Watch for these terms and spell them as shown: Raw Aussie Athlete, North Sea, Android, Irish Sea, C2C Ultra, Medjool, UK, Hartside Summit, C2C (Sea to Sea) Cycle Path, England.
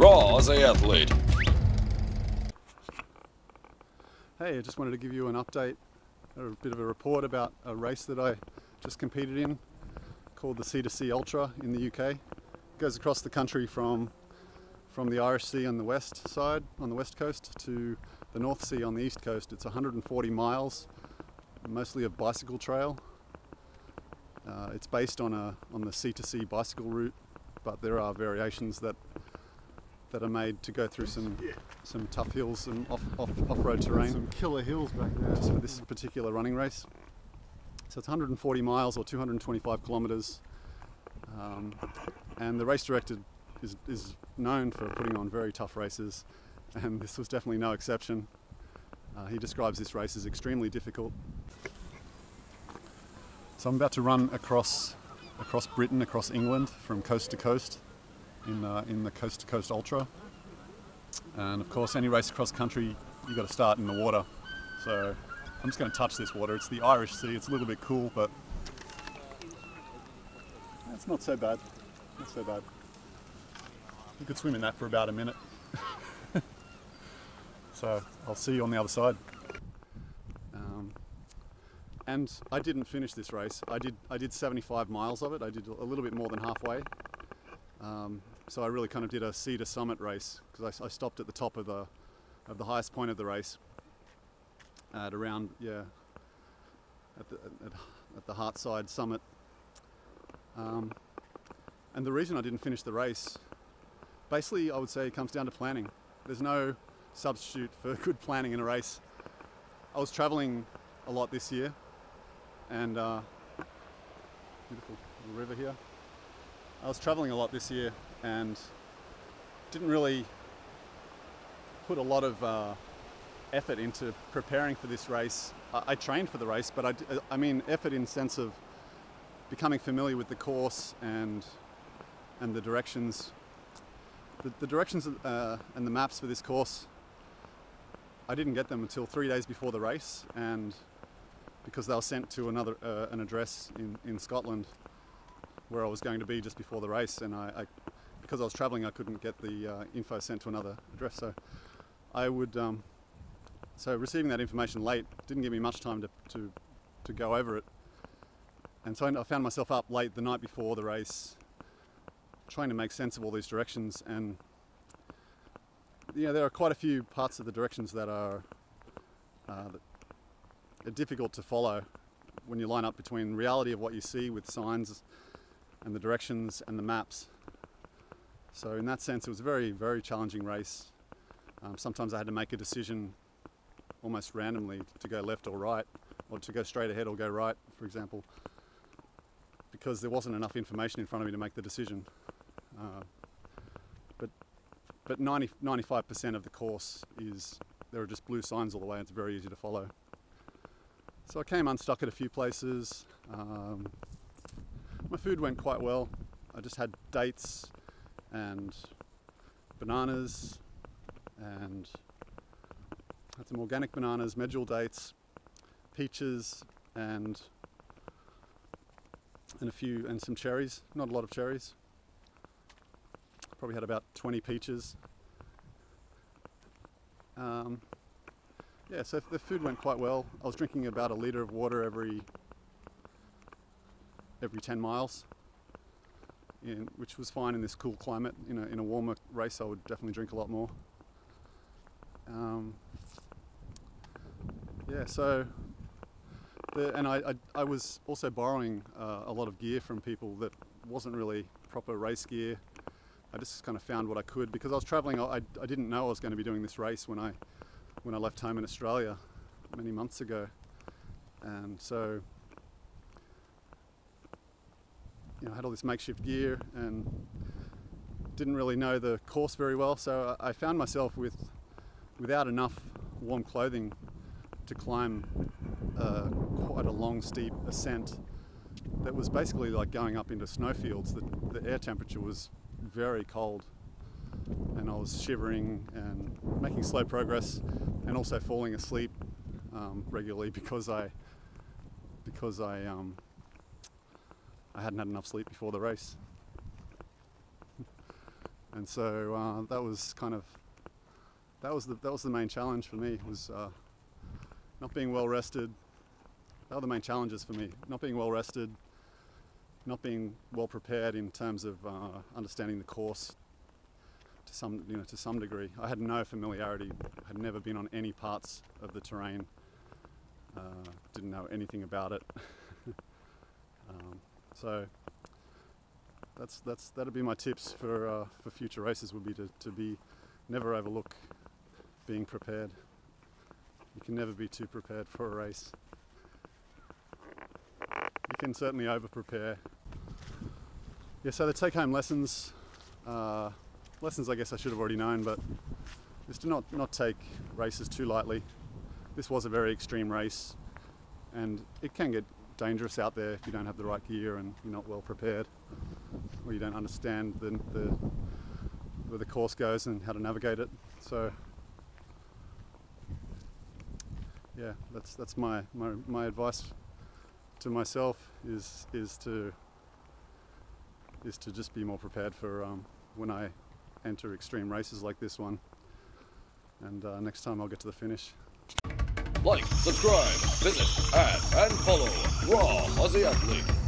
Raw Aussie Athlete. Hey, I just wanted to give you an update, a bit of a report about a race that I just competed in called the C2C Ultra in the UK. It goes across the country from the Irish Sea on the west side, on the west coast, to the North Sea on the east coast. It's 140 miles, mostly of bicycle trail. It's based on the C2C bicycle route, but there are variations that are made to go through some tough hills and off-road terrain. Some killer hills back there. Just for this particular running race. So it's 140 miles or 225 kilometres. And the race director is known for putting on very tough races, and this was definitely no exception. He describes this race as extremely difficult. So I'm about to run across Britain, across England, from coast to coast, in the Coast to Coast Ultra. And of course, any race across country, you've got to start in the water. So I'm just going to touch this water. It's the Irish Sea. It's a little bit cool, but it's not so bad. Not so bad. You could swim in that for about a minute. So I'll see you on the other side. And I didn't finish this race. I did 75 miles of it. I did a little bit more than halfway. So I really kind of did a sea to summit race, because I stopped at the top of the highest point of the race at around, yeah, at the Hartside Summit. And the reason I didn't finish the race, basically I would say it comes down to planning. There's no substitute for good planning in a race. I was traveling a lot this year, and beautiful little river here. I was traveling a lot this year and didn't really put a lot of effort into preparing for this race. I trained for the race, but I mean effort in sense of becoming familiar with the course and the directions. The directions and the maps for this course, I didn't get them until 3 days before the race, and because they were sent to an address in Scotland where I was going to be just before the race, and because I was traveling, I couldn't get the info sent to another address. So I would, so receiving that information late didn't give me much time to go over it. And so I found myself up late the night before the race, trying to make sense of all these directions. And you know, there are quite a few parts of the directions that are difficult to follow when you line up between reality of what you see with signs and the directions and the maps. So in that sense, it was a very, very challenging race. Sometimes I had to make a decision almost randomly to go left or right, or to go straight ahead or go right, for example, because there wasn't enough information in front of me to make the decision. But 95% of the course is, there are just blue signs all the way, and it's very easy to follow. So I came unstuck at a few places. My food went quite well. I just had dates and bananas, and had some organic bananas, medjool dates, peaches, and some cherries. Not a lot of cherries. Probably had about 20 peaches. Yeah, so the food went quite well. I was drinking about a litre of water every 10 miles, which was fine in this cool climate. In a warmer race, I would definitely drink a lot more. Yeah, so, and I was also borrowing a lot of gear from people that wasn't really proper race gear. I just kind of found what I could, because I was traveling. I didn't know I was going to be doing this race when I left home in Australia many months ago, and so, you know, I had all this makeshift gear and didn't really know the course very well. So I found myself without enough warm clothing to climb quite a long, steep ascent that was basically like going up into snowfields. The air temperature was very cold, and I was shivering and making slow progress, and also falling asleep regularly because I hadn't had enough sleep before the race. And so that was kind of, that was the main challenge for me, was not being well rested. That were the main challenges for me, not being well rested, not being well prepared in terms of understanding the course to some, to some degree. I had no familiarity, had never been on any parts of the terrain, didn't know anything about it. So that'd be my tips for future races, would be to never overlook being prepared. You can never be too prepared for a race. You can certainly over prepare. Yeah, so the take home lessons, I guess I should have already known, but just to not take races too lightly. This was a very extreme race, and it can get dangerous out there if you don't have the right gear and you're not well prepared, or you don't understand where the course goes and how to navigate it. So yeah, that's my advice to myself is to just be more prepared for when I enter extreme races like this one, and next time I'll get to the finish. Like, subscribe, visit, add, and follow Raw Aussie Athlete.